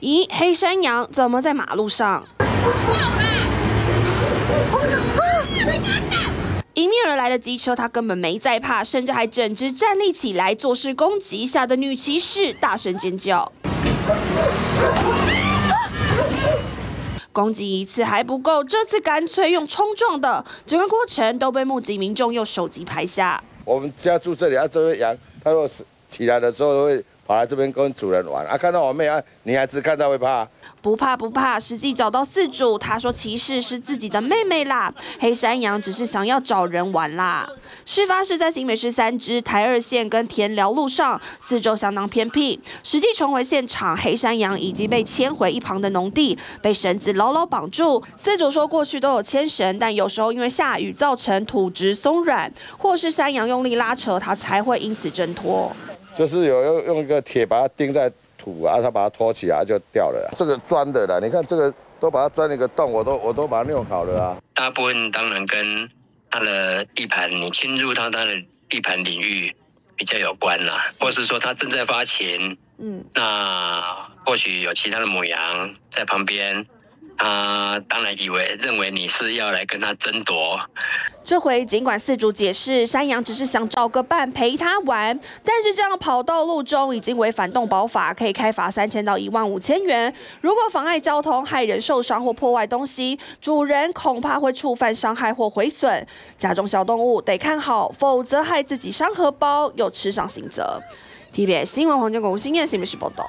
咦，黑山羊怎么在马路上？迎面而来的机车，他根本没在怕，甚至还整直站立起来，作势攻击，吓得女骑士大声尖叫。 攻击一次还不够，这次干脆用冲撞的，整个过程都被目击民众用手机拍下。我们家住这里啊，这只羊，它如果起来的时候会跑来这边跟主人玩啊，看到我妹啊，女孩子看到会怕。不怕不怕，实际找到饲主，他说骑士是自己的妹妹啦，黑山羊只是想要找人玩啦。事发是在新北市三芝、台二线跟田寮路上，四周相当偏僻。实际重回现场，黑山羊已经被牵回一旁的农地，被绳子牢牢绑住。饲主说过去都有牵绳，但有时候因为下雨造成土质松软，或是山羊用力拉扯，它才会因此挣脱。就是有用一个铁把它钉在。 土啊，他把它拖起来就掉了。这个钻的啦，你看这个都把它钻一个洞，我都把它弄好了啊。大部分当然跟它的地盘，你侵入到它的地盘领域比较有关啦，或是说它正在发情，那或许有其他的母羊在旁边。 当然认为你是要来跟他争夺。这回尽管饲主解释山羊只是想找个伴陪他玩，但是这样跑道路中已经违反动保法，可以开罚3000到15000元。如果妨碍交通、害人受伤或破坏东西，主人恐怕会触犯伤害或毁损。家中小动物得看好，否则害自己伤荷包，又吃上刑责。TVBS 新闻黄建国、吴欣燕新闻室报道。